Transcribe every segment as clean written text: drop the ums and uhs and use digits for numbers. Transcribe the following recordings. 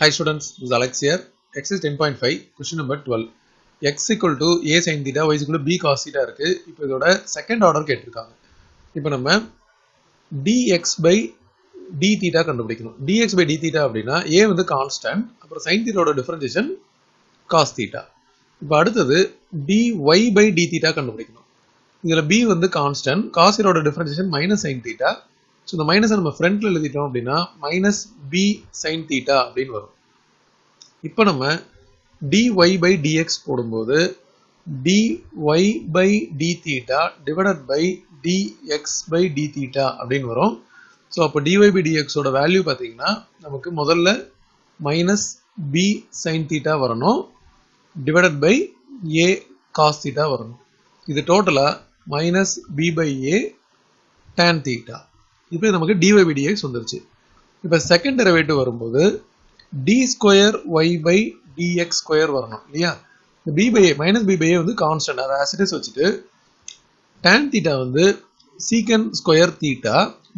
Hi students, this is Alex here. Exercise 10.5, question number 12. X equal to a sin theta, y equal to b cos theta இருக்கு. இப்போ இதோட second order கேட்டிருக்காங்க. இப்போ நம்ம dx by d theta கண்டுபிடிக்கணும். dx by d theta அப்படினா a வந்து constant, அப்புறம் sin theta ஓட டிஃபரன்ஷியேஷன் cos theta. இப்போ அடுத்து dy by d theta கண்டுபிடிக்கணும். இதல b வந்து கான்ஸ்டன்ட், cos theta ஓட differentiation minus sin theta. So, the minus நம்ம ஃப்ரண்ட்ல எழுதிட்டோம் அப்படினா minus b sin theta அப்படினு வரும். இப்போ நம்ம dy by dx போடும்போது dy by d theta divided by dx by d theta அப்படினு வரும். சோ அப்ப dy by dx ஓட வேல்யூ பாத்தீங்கன்னா நமக்கு முதல்ல minus b sin theta வரணும் divided by a cos theta வரணும். இது டோட்டலா minus b by a tan theta. இப்போ நமக்கு dy by dx வந்துருச்சு. இப்போ செகண்ட் டெரிவேட்டிவ் வரும்போது d2y/dx2 வரணும் இல்லையா? b by a -b by a வந்து கான்ஸ்டன்ட், அத as it is வச்சிட்டு tan θ வந்து sec2 θ,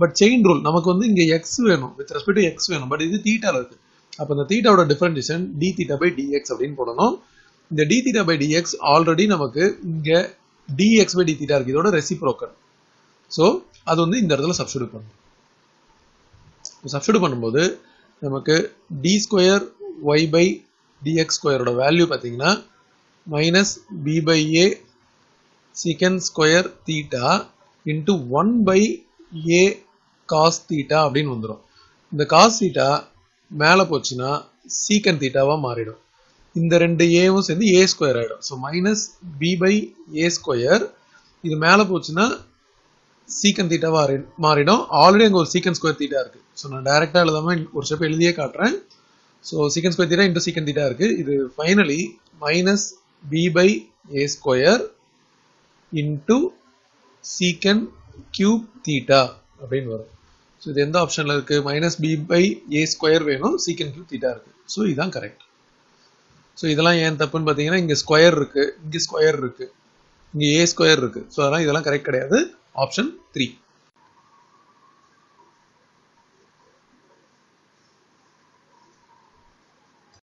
பட் செயின் ரூல் நமக்கு வந்து இங்க x வேணும், with respect to x வேணும், பட் இது θ ல இருக்கு. அப்ப அந்த θ ஓட டிஃபரன்ஷியேஷன் dθ/dx அப்படினு போடணும். இந்த dθ/dx ஆல்ரெடி நமக்கு இங்க dx/dθ இருக்கு, இதோட ரெசிப்ரோக்கல். சோ அது வந்து இந்த இடத்துல சப்ஸ்டிட்யூட் பண்ணணும். சப்ஸ்டிட்யூட் பண்ணும்போது நமக்கு d2y/dx2 ஓட வேல்யூ பாத்தீங்கன்னா -b/a sec2 θ into 1/a cos θ அப்படினு வந்துரும். இந்த cos θ மேல போச்சுனா sec θ வா மாறிடும். இந்த ரெண்டு a வும் சேர்ந்து a2 ஆயிடும். சோ -b/a2 இது மேல போச்சுனா secant theta மாறிடும். ஆல்ரெடி அங்க ஒரு secant square theta இருக்கு. சோ நான் டைரக்டா எழுதாம ஒரு ஸ்டெப் எழுதியே காட்றேன். So secant square theta into secant theta இருக்கு. இது finally -b/a2 into secant cube theta அப்படினு வரும். சோ இது எந்த ஆப்ஷன்ல இருக்கு? -b/a2 வேணும், secant cube theta இருக்கு. சோ இதுதான் கரெக்ட். சோ இதெல்லாம் ஏன் தப்புன்னு பாத்தீங்கன்னா இங்க ஸ்கொயர் இருக்கு, இங்க ஸ்கொயர் இருக்கு, இங்க a2 இருக்கு. சோ அதனால இதெல்லாம் கரெக்ட் கிடையாது. Option 3.